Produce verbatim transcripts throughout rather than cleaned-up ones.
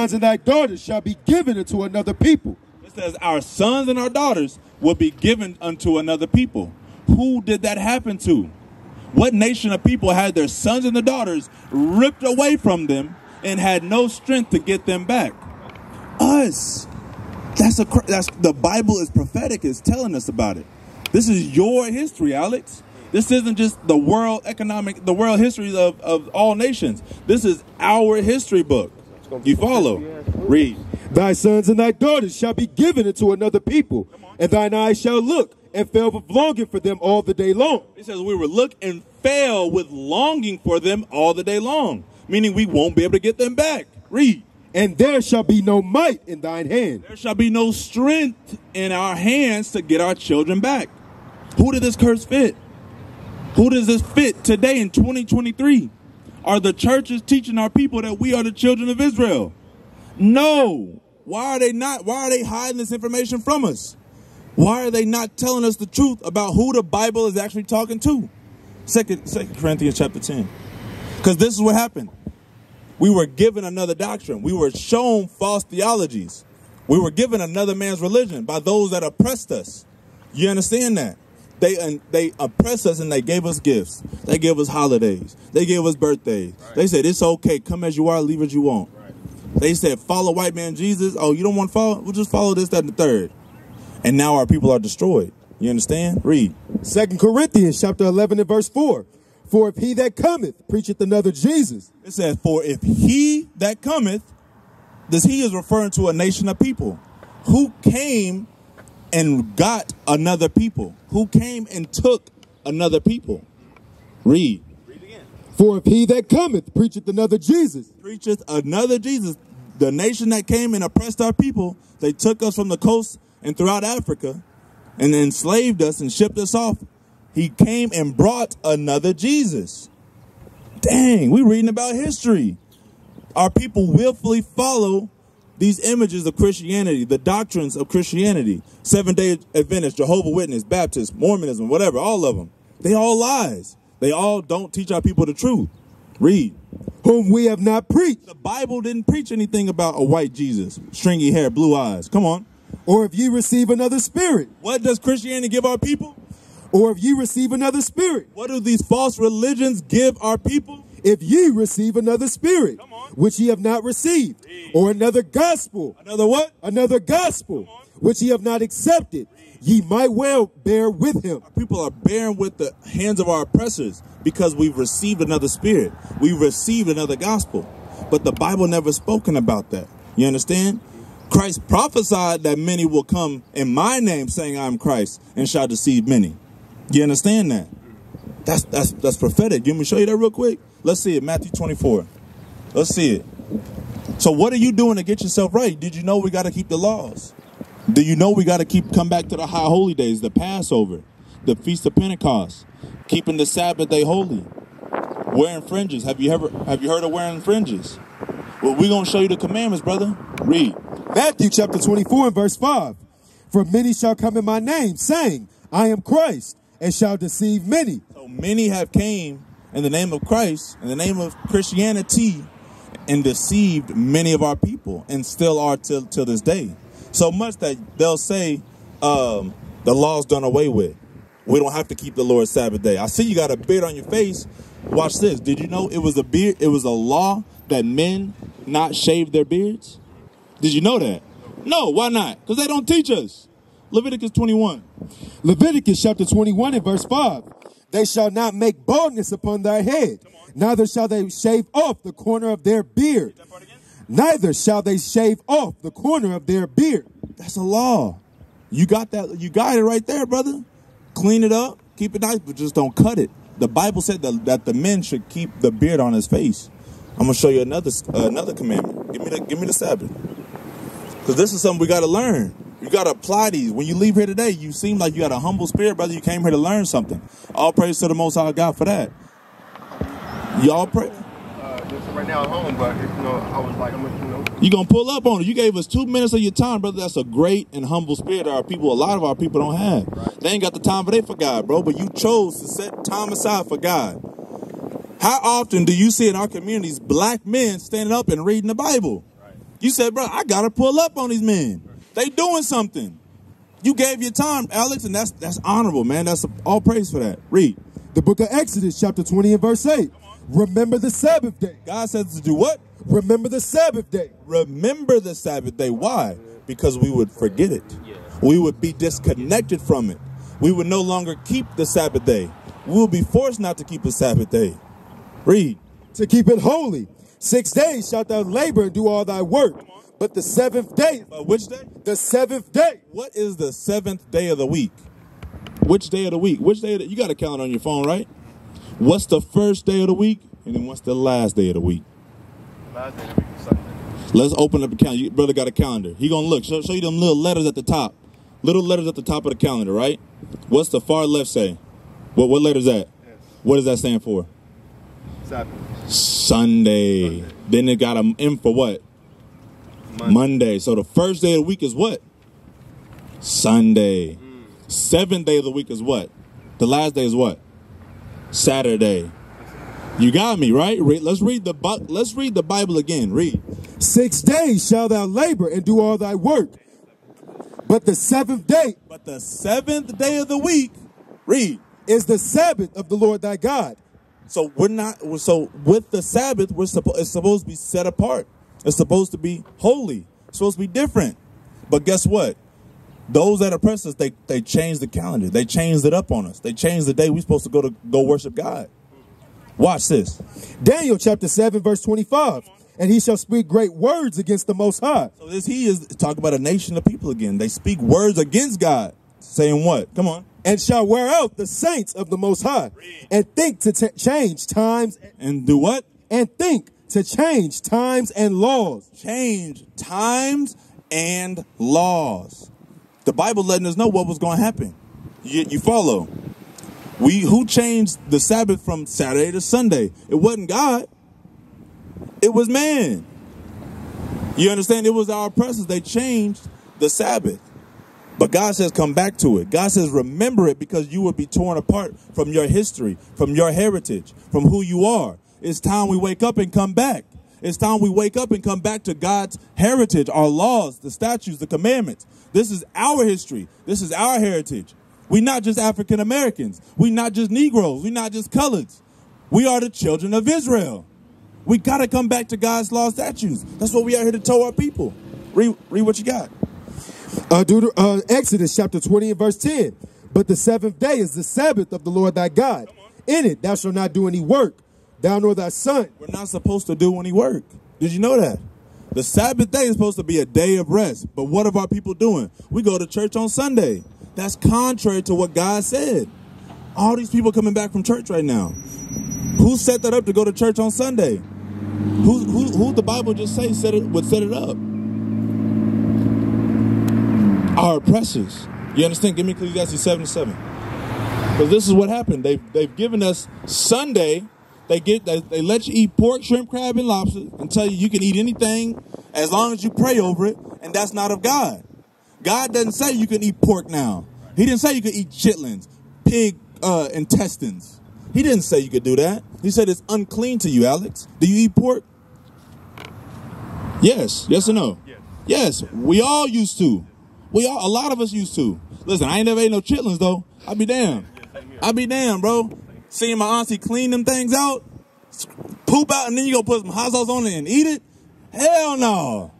sons and thy daughters shall be given unto another people. It says our sons and our daughters will be given unto another people. Who did that happen to? What nation of people had their sons and their daughters ripped away from them and had no strength to get them back? Us. That's a, that's, the Bible is prophetic. It's telling us about it. This is your history, Alex. This isn't just the world economic, the world history of, of all nations. This is our history book. You follow? Read. Thy sons and thy daughters shall be given unto another people, and thine eyes shall look and fail with longing for them all the day long. It says we will look and fail with longing for them all the day long, meaning we won't be able to get them back. Read. And there shall be no might in thine hand. There shall be no strength in our hands to get our children back. Who did this curse fit? Who does this fit today in twenty twenty-three? Are the churches teaching our people that we are the children of Israel? No. Why are they not? Why are they hiding this information from us? Why are they not telling us the truth about who the Bible is actually talking to? Second, Second Corinthians chapter ten. Because this is what happened. We were given another doctrine. We were shown false theologies. We were given another man's religion by those that oppressed us. You understand that? They and they oppressed us and they gave us gifts. They gave us holidays. They gave us birthdays. Right. They said, it's okay. Come as you are, leave as you want. Right. They said, follow white man Jesus. Oh, you don't want to follow? We'll just follow this, that, and the third. And now our people are destroyed. You understand? Read. Second Corinthians chapter eleven and verse four. For if he that cometh preacheth another Jesus. It says, for if he that cometh, this he is referring to a nation of people who came and got another people, who came and took another people. Read. Read again. For if he that cometh preacheth another Jesus. Preacheth another Jesus. The nation that came and oppressed our people, they took us from the coast and throughout Africa and enslaved us and shipped us off. He came and brought another Jesus. Dang, we're reading about history. Our people willfully follow these images of Christianity, the doctrines of Christianity, Seventh-day Adventist, Jehovah's Witness, Baptist, Mormonism, whatever, all of them. They all lies. They all don't teach our people the truth. Read. Whom we have not preached. The Bible didn't preach anything about a white Jesus, stringy hair, blue eyes. Come on. Or if ye receive another spirit. What does Christianity give our people? Or if ye receive another spirit. What do these false religions give our people? If ye receive another spirit, which ye have not received. Read. Or another gospel. Another what? Another gospel, which ye have not accepted. Read. Ye might well bear with him. Our people are bearing with the hands of our oppressors because we've received another spirit. We've received another gospel. But the Bible never spoken about that. You understand? Christ prophesied that many will come in my name saying I am Christ and shall deceive many. You understand that? That's that's that's prophetic. You want me to show you that real quick? Let's see it. Matthew twenty-four. Let's see it. So what are you doing to get yourself right? Did you know we got to keep the laws? Do you know we got to keep come back to the high holy days, the Passover, the Feast of Pentecost, keeping the Sabbath day holy, wearing fringes? Have you ever have you heard of wearing fringes? Well, we're gonna show you the commandments, brother. Read Matthew chapter twenty-four and verse five. For many shall come in my name, saying, I am Christ. And shall deceive many. So many have came in the name of Christ, in the name of Christianity, and deceived many of our people, and still are till till this day. So much that they'll say um, the law's done away with. We don't have to keep the Lord's Sabbath day. I see you got a beard on your face. Watch this. Did you know it was a beard? It was a law that men not shave their beards. Did you know that? No. Why not? Because they don't teach us. Leviticus twenty-one. Leviticus chapter twenty-one and verse five. They shall not make baldness upon thy head, neither shall they shave off the corner of their beard. Neither shall they shave off the corner of their beard. That's a law. You got that. You got it right there, brother. Clean it up. Keep it nice, but just don't cut it. The Bible said that, that the men should keep the beard on his face. I'm going to show you another uh, another commandment. Give me the, give me the Sabbath. Because this is something we got to learn. You got to apply these. When you leave here today, you seem like you got a humble spirit, brother. You came here to learn something. All praise to the Most High God for that. Y'all pray. Uh, just right now at home, but if, you know, I was like, I'm gonna, you know. You're going to pull up on it. You gave us two minutes of your time, brother. That's a great and humble spirit that our people, a lot of our people don't have. Right. They ain't got the time for they for God, bro. But you chose to set time aside for God. How often do you see in our communities black men standing up and reading the Bible? You said, bro, I got to pull up on these men. They doing something. You gave your time, Alex, and that's that's honorable, man. That's all praise for that. Read. The book of Exodus, chapter twenty and verse eight. Remember the Sabbath day. God says to do what? Remember the Sabbath day. Remember the Sabbath day. Why? Because we would forget it. We would be disconnected from it. We would no longer keep the Sabbath day. We will be forced not to keep the Sabbath day. Read. To keep it holy. Six days shalt thou labor and do all thy work. But the seventh day. Uh, which day? The seventh day. What is the seventh day of the week? Which day of the week? Which day of the, you got a calendar on your phone, right? What's the first day of the week? And then what's the last day of the week? Last day of the week is Sunday. Let's open up the calendar. Your brother got a calendar. He going to look. Show, show you them little letters at the top. Little letters at the top of the calendar, right? What's the far left say? What what letter is that? Yes. What does that stand for? Saturday. Sunday. Sunday. Then it got an M for what? Monday. Monday. So the first day of the week is what? Sunday. Mm. Seventh day of the week is what? The last day is what? Saturday. You got me, right? Let's read the let's read the Bible again. Read. Six days shall thou labor and do all thy work. But the seventh day. But the seventh day of the week. Read. Is the Sabbath of the Lord thy God. So we're not. So with the Sabbath, we're supposed it's supposed to be set apart. It's supposed to be holy. It's supposed to be different. But guess what? Those that oppress us, they they changed the calendar. They changed it up on us. They changed the day we're supposed to go to go worship God. Watch this. Daniel chapter seven verse twenty-five. And he shall speak great words against the Most High. So this he is talking about a nation of people again. They speak words against God. Saying what? Come on. And shall wear out the saints of the Most High. Read. And think to change times. And, and do what? And think to change times and laws. Change times and laws. The Bible letting us know what was going to happen. You, you follow. We who changed the Sabbath from Saturday to Sunday? It wasn't God. It was man. You understand? It was our oppressors. They changed the Sabbath. But God says, come back to it. God says, remember it because you will be torn apart from your history, from your heritage, from who you are. It's time we wake up and come back. It's time we wake up and come back to God's heritage, our laws, the statutes, the commandments. This is our history. This is our heritage. We're not just African Americans. We're not just Negroes. We're not just coloreds. We are the children of Israel. We got to come back to God's law statutes. That's what we are here to tell our people. Read, read what you got. Uh, Deut uh, Exodus chapter twenty and verse ten. But the seventh day is the Sabbath of the Lord thy God. In it thou shalt not do any work, thou nor thy son. We're not supposed to do any work. Did you know that? The Sabbath day is supposed to be a day of rest. But what are our people doing? We go to church on Sunday. That's contrary to what God said. All these people coming back from church right now. Who set that up to go to church on Sunday? Who, who, who the Bible just say set it, would set it up? Our oppressors. You understand? Give me Ecclesiastes seven and seven. Because this is what happened. They've, they've given us Sunday. They, get, they, they let you eat pork, shrimp, crab, and lobster and tell you you can eat anything as long as you pray over it. And that's not of God. God doesn't say you can eat pork now. He didn't say you could eat chitlins, pig uh, intestines. He didn't say you could do that. He said it's unclean to you, Alex. Do you eat pork? Yes. Yes or no? Yes. Yes. We all used to. We all, a lot of us used to. Listen, I ain't never ate no chitlins, though. I be damned. I be damned, bro. Seeing my auntie clean them things out, poop out, and then you go put some hot sauce on it and eat it? Hell no.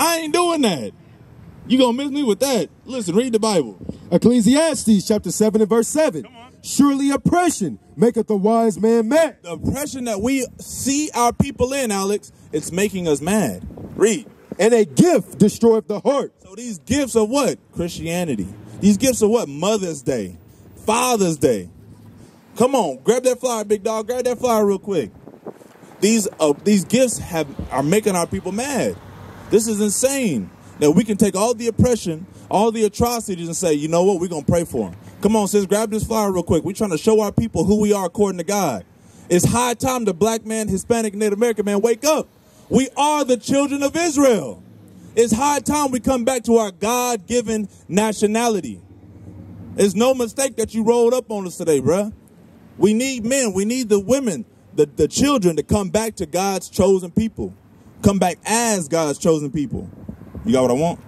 I ain't doing that. You gonna miss me with that. Listen, read the Bible. Ecclesiastes chapter seven and verse seven. Come on. Surely oppression maketh the wise man mad. The oppression that we see our people in, Alex, it's making us mad. Read. And a gift destroyeth the heart. So these gifts are what? Christianity. These gifts are what? Mother's Day. Father's Day. Come on, grab that flyer, big dog. Grab that flyer real quick. These uh, these gifts have are making our people mad. This is insane. That we can take all the oppression, all the atrocities and say, you know what? We're going to pray for them. Come on, sis, grab this flyer real quick. We're trying to show our people who we are according to God. It's high time the black man, Hispanic, Native American man, wake up. We are the children of Israel. It's high time we come back to our God-given nationality. It's no mistake that you rolled up on us today, bruh. We need men. We need the women, the, the children to come back to God's chosen people. come back as God's chosen people. You got what I want?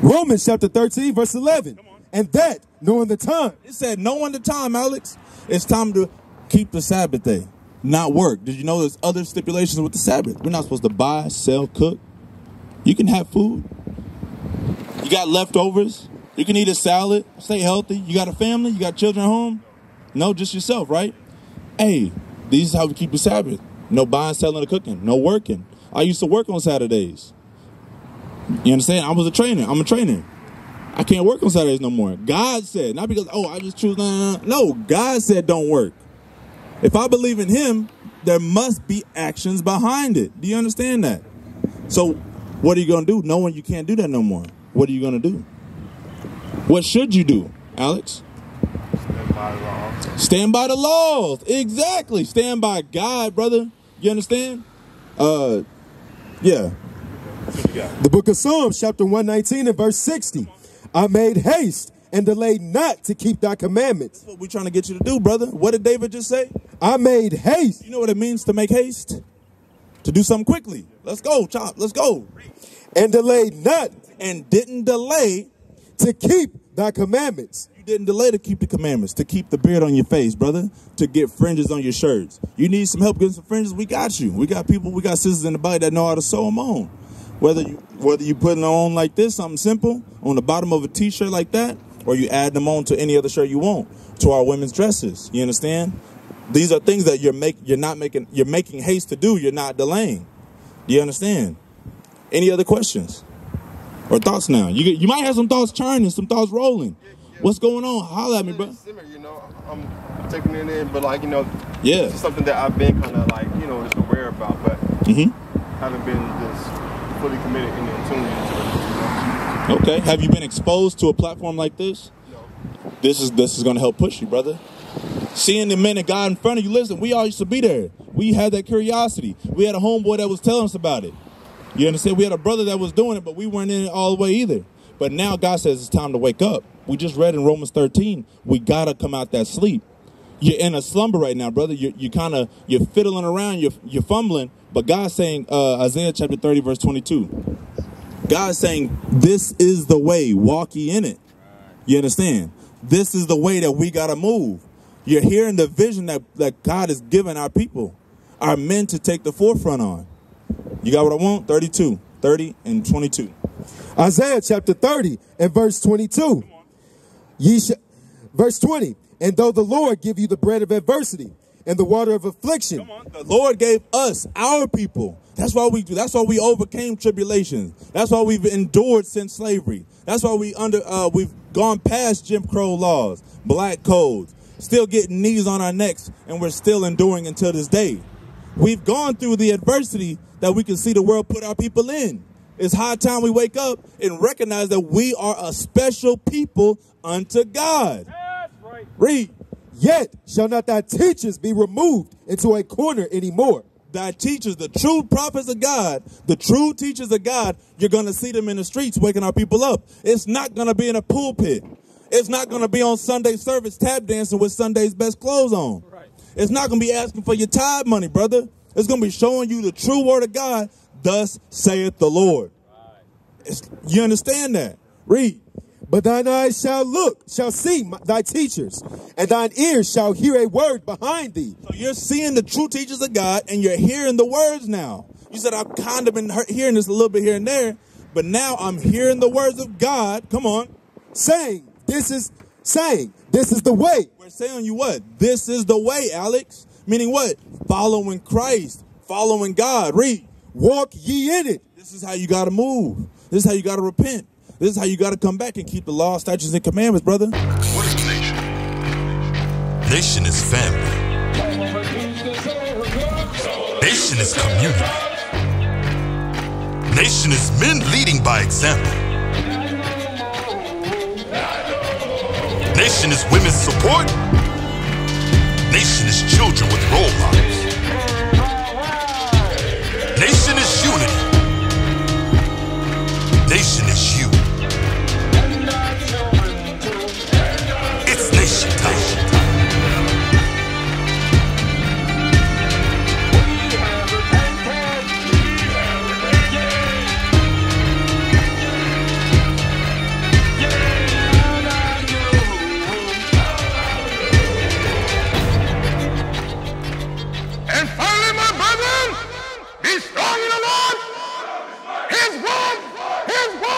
Romans chapter thirteen, verse eleven. And that, knowing the time. It said, knowing the time, Alex. It's time to keep the Sabbath day, not work. Did you know there's other stipulations with the Sabbath? We're not supposed to buy, sell, cook. You can have food. You got leftovers. You can eat a salad. Stay healthy. You got a family. You got children at home. No, just yourself, right? Hey, this is how we keep the Sabbath. No buying, selling, or cooking. No working. I used to work on Saturdays. You understand? I was a trainer. I'm a trainer. I can't work on Saturdays no more. God said, not because, oh, I just choose. Nah, nah, nah. No, God said don't work. If I believe in him, there must be actions behind it. Do you understand that? So what are you going to do knowing you can't do that no more? What are you going to do? What should you do, Alex? Stand by the laws. Stand by the laws. Exactly. Stand by God, brother. You understand? Uh, yeah. The book of Psalms, chapter one nineteen and verse sixty. I made haste and delayed not to keep thy commandments. That's what we're trying to get you to do, brother. What did David just say? I made haste. You know what it means to make haste? To do something quickly. Let's go, chop. Let's go. And delayed not. And didn't delay to keep thy commandments. You didn't delay to keep the commandments, to keep the beard on your face, brother, to get fringes on your shirts. You need some help getting some fringes? We got you. We got people, we got sisters in the body that know how to sew them on. Whether you, whether you putting them on like this, something simple, on the bottom of a t-shirt like that, or you add them on to any other shirt you want, to our women's dresses. You understand? These are things that you're make you're not making you're making haste to do. You're not delaying. Do you understand? Any other questions or thoughts now? You you might have some thoughts churning, some thoughts rolling. Yeah, yeah. What's going on? Holler at me, bro. Similar, you know, I'm taking it in, but like you know, yeah, it's something that I've been kind of like you know just aware about, but mm-hmm. haven't been just fully committed and in tune into it. Okay. Have you been exposed to a platform like this? No. This is this is going to help push you, brother. Seeing the men of God in front of you, listen, we all used to be there. We had that curiosity. We had a homeboy that was telling us about it. You understand? We had a brother that was doing it, but we weren't in it all the way either. But now God says it's time to wake up. We just read in Romans thirteen, we got to come out that sleep. You're in a slumber right now, brother. You're, you're kind of, you're fiddling around, you're, you're fumbling. But God's saying, uh, Isaiah chapter thirty, verse twenty-two. God's saying, this is the way, walk ye in it. You understand? This is the way that we got to move. You're hearing the vision that, that God has given our people, our men to take the forefront on. You got what I want? thirty-two, thirty and twenty-two. Isaiah chapter thirty and verse twenty-two. Ye sh verse twenty. And though the Lord give you the bread of adversity and the water of affliction. Come on. The Lord gave us, our people. That's why we do. That's why we overcame tribulations. That's why we've endured since slavery. That's why we under uh, we've gone past Jim Crow laws, black codes. Still getting knees on our necks, and we're still enduring until this day. We've gone through the adversity that we can see the world put our people in. It's high time we wake up and recognize that we are a special people unto God. That's right. Read. Yet shall not thy teachers be removed into a corner anymore. Thy teachers, the true prophets of God, the true teachers of God, you're going to see them in the streets waking our people up. It's not going to be in a pulpit. It's not going to be on Sunday service tap dancing with Sunday's best clothes on. Right. It's not going to be asking for your tithe money, brother. It's going to be showing you the true word of God. Thus saith the Lord. Right. You understand that? Read. But thine eyes shall look, shall see my, thy teachers, and thine ears shall hear a word behind thee. So you're seeing the true teachers of God, and you're hearing the words now. You said, I've kind of been hearing this a little bit here and there, but now I'm hearing the words of God. Come on. Saying. This is saying, this is the way. We're saying you what? This is the way, Alex. Meaning what? Following Christ, following God. Read. Walk ye in it. This is how you got to move. This is how you got to repent. This is how you got to come back and keep the law, statutes, and commandments, brother. What is nation? Nation is family. Nation is community. Nation is men leading by example. Nation is women's support. Nation is children with role models. Nation is unity. Nation is you. It's nation time. Let's go!